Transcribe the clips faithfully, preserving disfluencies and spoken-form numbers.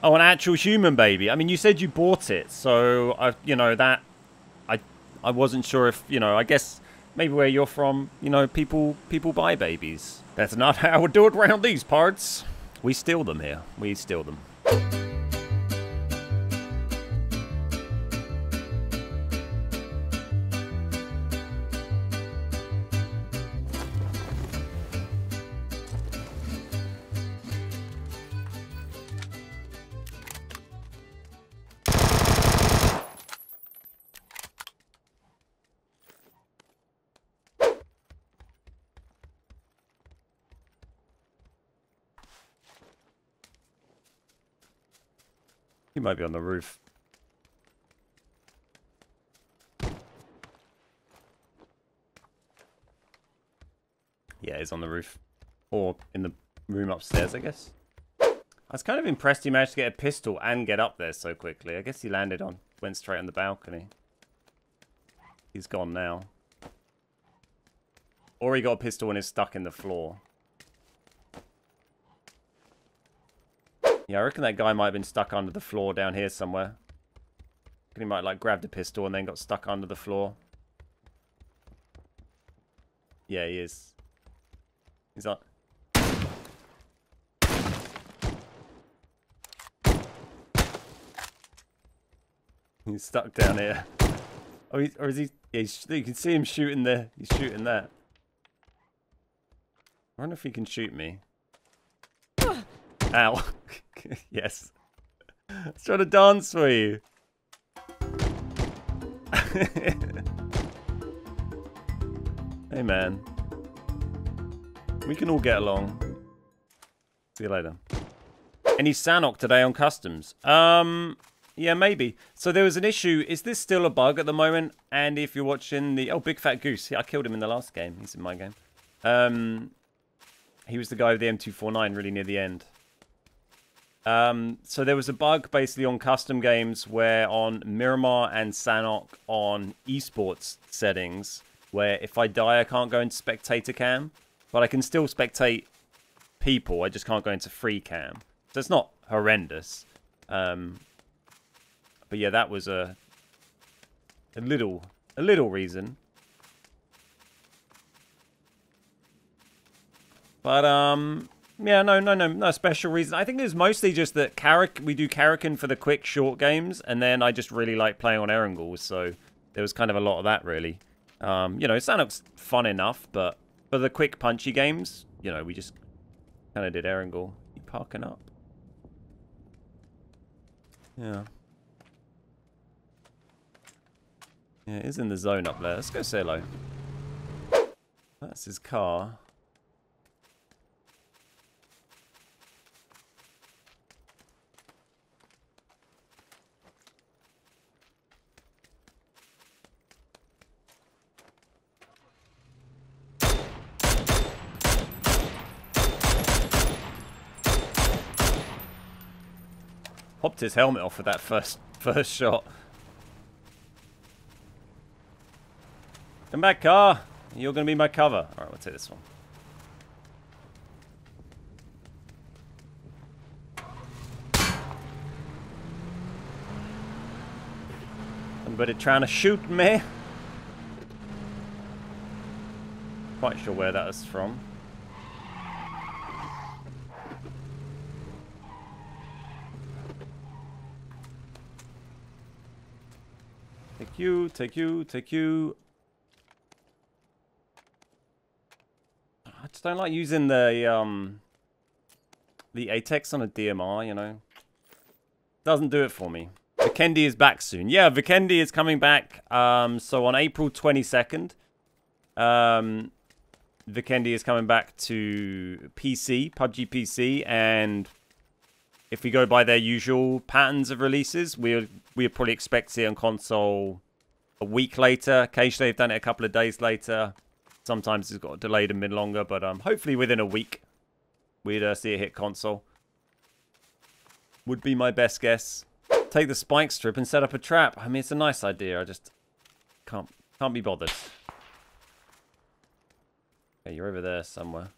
Oh, an actual human baby. I mean, you said you bought it, so I, you know, that I, I wasn't sure if, you know, I guess maybe where you're from, you know, people people buy babies. That's not how we do it around these parts. We steal them here. We steal them. He might be on the roof. Yeah, he's on the roof. Or in the room upstairs, I guess. I was kind of impressed he managed to get a pistol and get up there so quickly. I guess he landed on, went straight on the balcony. He's gone now. Or he got a pistol and is stuck in the floor. Yeah, I reckon that guy might have been stuck under the floor down here somewhere. He might have, like, grabbed a pistol and then got stuck under the floor. Yeah, he is. He's on. He's stuck down here. Oh, he, or is he? Yeah, he's, you can see him shooting there. He's shooting there. I wonder if he can shoot me. Ow. Yes. I was trying to dance for you. Hey, man. We can all get along. See you later. Any Sanhok today on customs? Um, yeah, maybe. So there was an issue. Is this still a bug at the moment? And if you're watching the... Oh, Big Fat Goose. Yeah, I killed him in the last game. He's in my game. Um, he was the guy with the M two forty-nine really near the end. Um, so there was a bug basically on custom games where on Miramar and Sanhok on esports settings where if I die I can't go into spectator cam, but I can still spectate people, I just can't go into free cam. So it's not horrendous. Um, but yeah, that was a a little a little reason. But um yeah, no, no, no, no special reason. I think it's mostly just that Karak we do Karakin for the quick, short games, and then I just really like playing on Erangel, so there was kind of a lot of that, really. Um, you know, Sanhok's fun enough, but for the quick, punchy games, you know, we just kind of did Erangel. You parking up? Yeah. Yeah, it is in the zone up there. Let's go say hello. That's his car. Popped his helmet off with that first first shot. Come back, car. You're gonna be my cover. All right, we'll take this one. Somebody trying to shoot me. Quite sure where that is from. Take you, take you, take you. I just don't like using the um the A T X on a D M R, you know. Doesn't do it for me. Vikendi is back soon. Yeah, Vikendi is coming back. Um so on April twenty-second, um Vikendi is coming back to P C, P U B G P C, and if we go by their usual patterns of releases, we'll we'll probably expect to see it on console a week later. Occasionally, they've done it a couple of days later. Sometimes it's got delayed a bit longer, but um, hopefully within a week, we'd uh, see it hit console. Would be my best guess. Take the spike strip and set up a trap. I mean, it's a nice idea. I just can't can't be bothered. Okay, you're over there somewhere.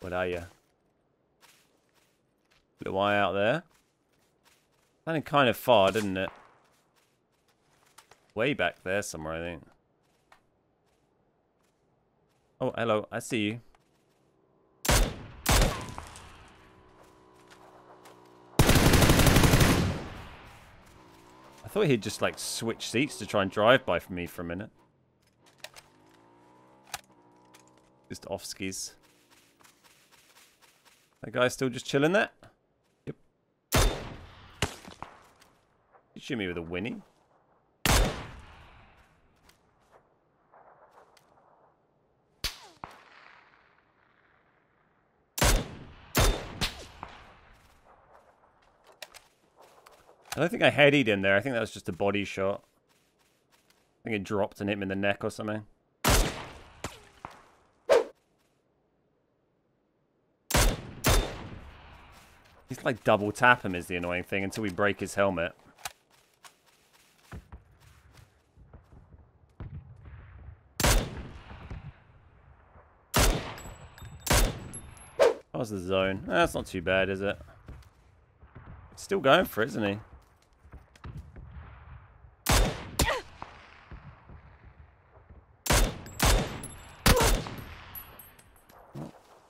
What are you? Little eye out there. Landed kind of far, didn't it? Way back there somewhere, I think. Oh, hello. I see you. I thought he'd just, like, switch seats to try and drive by me for a minute. Just off skis. That guy's still just chilling there? Yep. You shoot me with a Winnie. I don't think I headied him there. I think that was just a body shot. I think it dropped and hit him in the neck or something. He's like double tap him is the annoying thing until we break his helmet. How's the zone? Oh, that's not too bad, is it? It's still going for it, isn't he?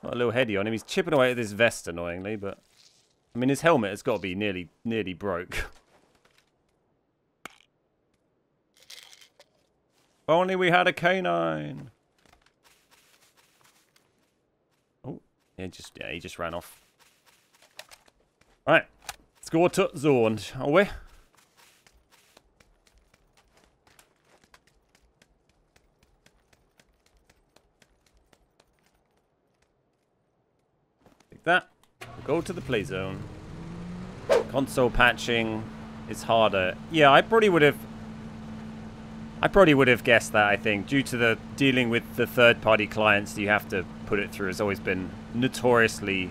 A little heady on him. He's chipping away at this vest annoyingly, but I mean his helmet has got to be nearly nearly broke. If only we had a canine. Oh, yeah, just yeah, he just ran off. All right, let's go to zone, are we? That. Go to the play zone. Console patching is harder. Yeah, I probably would have... I probably would have guessed that, I think. Due to the dealing with the third-party clients you have to put it through has always been notoriously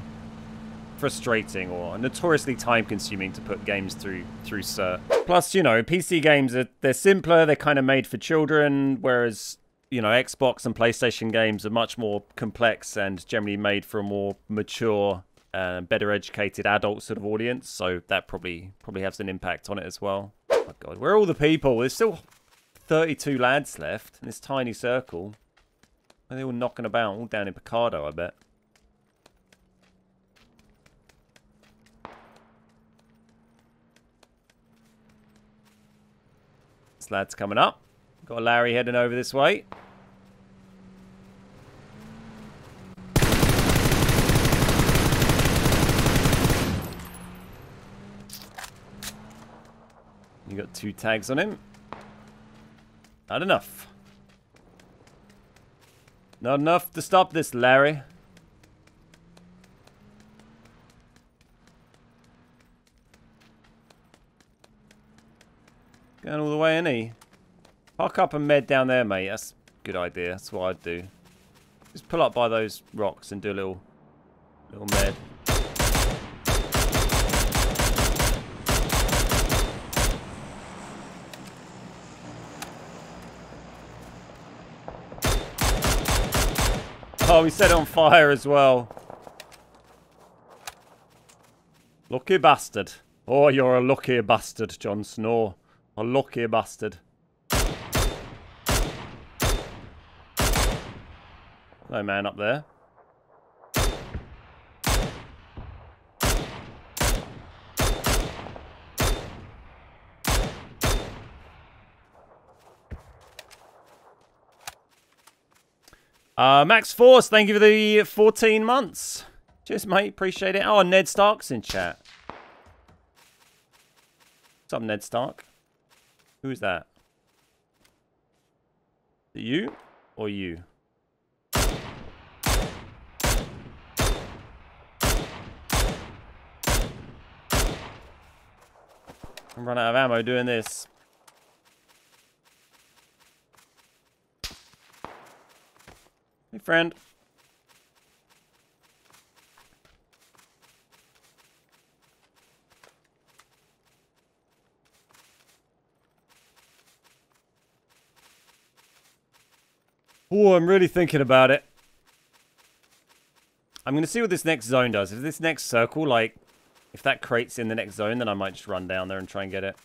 frustrating or notoriously time-consuming to put games through through cert. Plus, you know, P C games, are they're simpler. They're kind of made for children, whereas... You know, Xbox and PlayStation games are much more complex and generally made for a more mature, uh, better educated adult sort of audience. So that probably probably has an impact on it as well. Oh my God, where are all the people? There's still thirty-two lads left in this tiny circle. And they're all knocking about, all down in Picardo, I bet. This lad's coming up. Got a Larry heading over this way. You got two tags on him. Not enough. Not enough to stop this, Larry. Going all the way, isn't he? Park up a med down there, mate. That's a good idea. That's what I'd do. Just pull up by those rocks and do a little, little med. Oh, we set it on fire as well. Lucky bastard. Oh, you're a lucky bastard, John Snow. A lucky bastard. No man up there. Uh, Max Force, thank you for the fourteen months. Cheers, mate. Appreciate it. Oh, Ned Stark's in chat. What's up, Ned Stark? Who is that? Is it you or you? I'm running out of ammo doing this. Hey, friend. Oh, I'm really thinking about it. I'm going to see what this next zone does. If this next circle, like... If that crate's in the next zone, then I might just run down there and try and get it.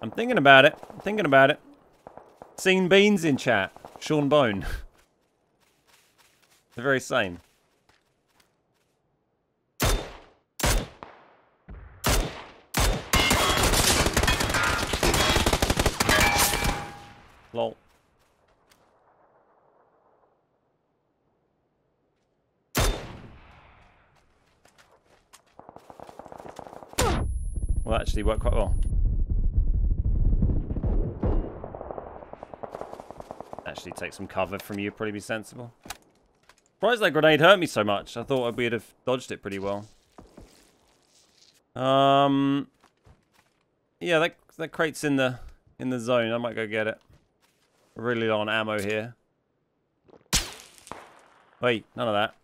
I'm thinking about it. I'm thinking about it. Seen Beans in chat. Sean Bone. The very same. Lol. Well, actually worked quite well. Actually take some cover from you, probably be sensible. Surprised that grenade hurt me so much. I thought we'd have dodged it pretty well. Um, yeah, that that crate's in the in the zone. I might go get it. Really low on ammo here. Wait, none of that.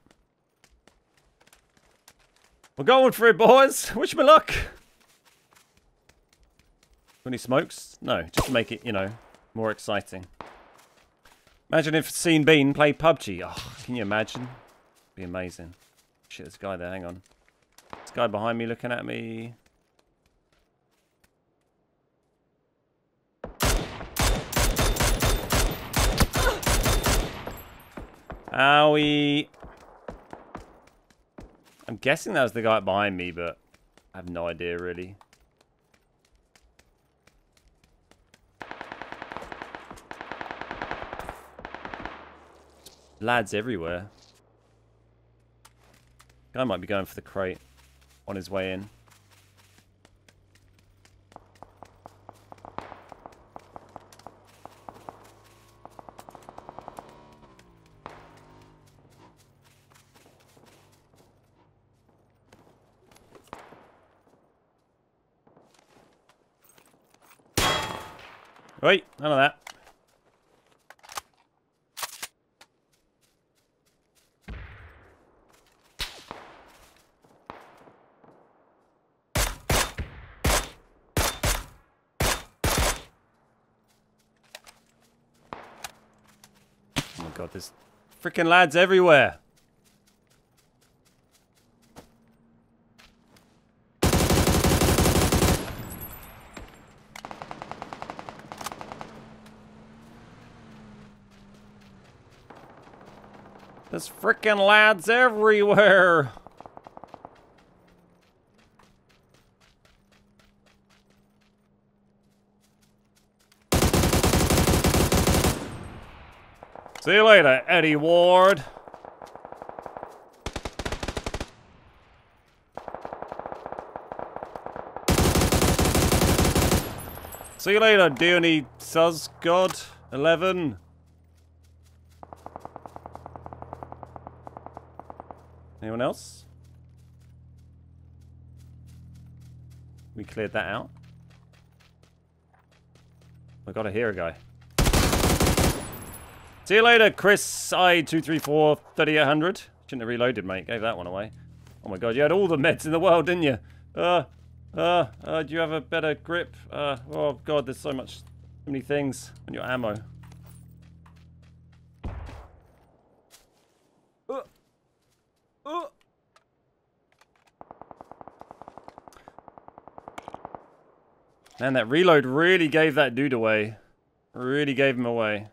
We're going for it, boys. Wish me luck. Any smokes? No, just to make it, you know, more exciting. Imagine if Sean Bean played P U B G. Oh, can you imagine? It'd be amazing. Shit, there's a guy there. Hang on. This guy behind me looking at me. Owie. I'm guessing that was the guy behind me, but I have no idea really. Lads everywhere. Guy might be going for the crate on his way in. Wait, none of that. There's freaking lads everywhere. There's freaking lads everywhere. See you later, Eddie Ward. See you later, Diony Susgod eleven. Anyone else? We cleared that out. I gotta hear a guy. See you later, Chris. I two three four thirty-eight hundred. Shouldn't have reloaded, mate. Gave that one away. Oh my god, you had all the meds in the world, didn't you? Uh, uh, uh, do you have a better grip? Uh, oh god, there's so much, so many things on your ammo. Uh, uh. Man, that reload really gave that dude away. Really gave him away.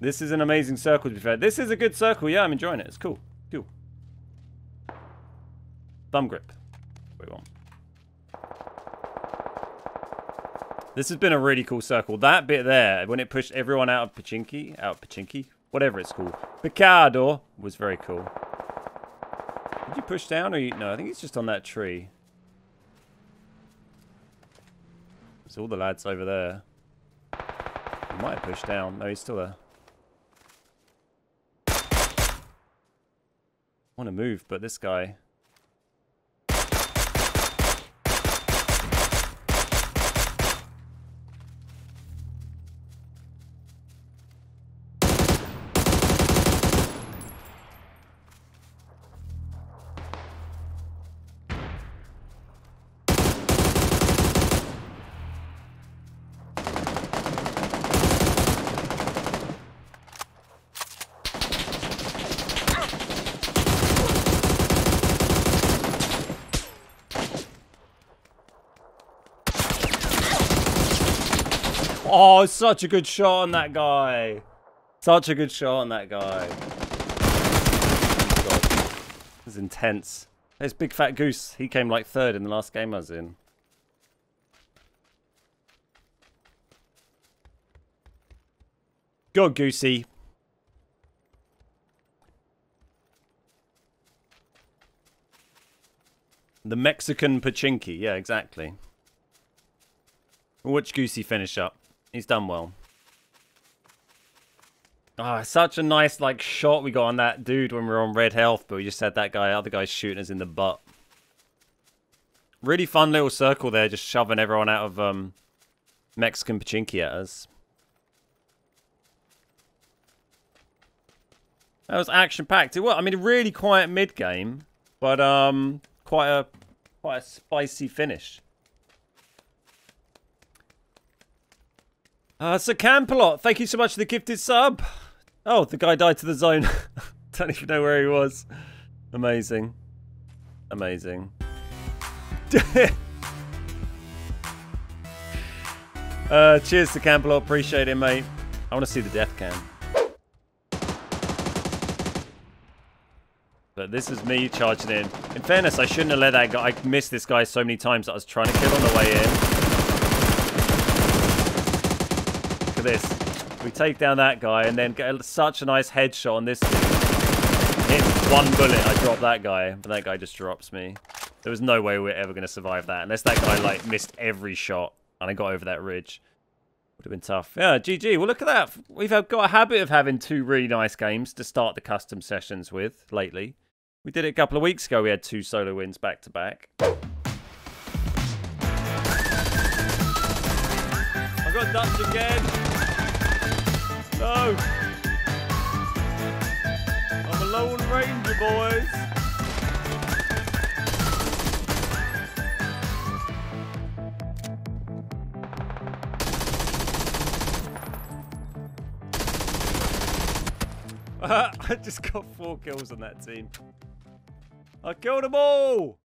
This is an amazing circle, to be fair. This is a good circle. Yeah, I'm enjoying it. It's cool. Cool. Thumb grip. Wait, one. This has been a really cool circle. That bit there, when it pushed everyone out of Pochinki, out of Pochinki, whatever it's called, Picardo, was very cool. Did you push down or you? No, I think he's just on that tree. There's all the lads over there. He might have pushed down. No, he's still there. I want to move, but this guy. Oh, such a good shot on that guy. Such a good shot on that guy. It was intense. There's Big Fat Goose. He came like third in the last game I was in. Go, Goosey. The Mexican Pochinki. Yeah, exactly. We'll watch Goosey finish up. He's done well. Ah, oh, such a nice, like, shot we got on that dude when we were on red health, but we just had that guy, other guy shooting us in the butt. Really fun little circle there, just shoving everyone out of um, Mexican Pochinki at us. That was action-packed. It was, I mean, a really quiet mid-game, but um, quite a, quite a spicy finish. Uh, Sir Campelot, thank you so much for the gifted sub. Oh, the guy died to the zone. Don't even know where he was. Amazing. Amazing. uh, cheers, Sir Campelot. Appreciate it, mate. I want to see the death cam. But this is me charging in. In fairness, I shouldn't have let that guy. I missed this guy so many times that I was trying to kill on the way in. This. We take down that guy and then get such a nice headshot on this dude. Hit one bullet, I drop that guy, and that guy just drops me. There was no way we we're ever going to survive that unless that guy like missed every shot and I got over that ridge. Would have been tough. Yeah, G G. Well, look at that. We've got a habit of having two really nice games to start the custom sessions with lately. We did it a couple of weeks ago. We had two solo wins back to back. I got Dutch again. No! I'm a Lone Ranger, boys! I just got four kills on that team. I killed them all!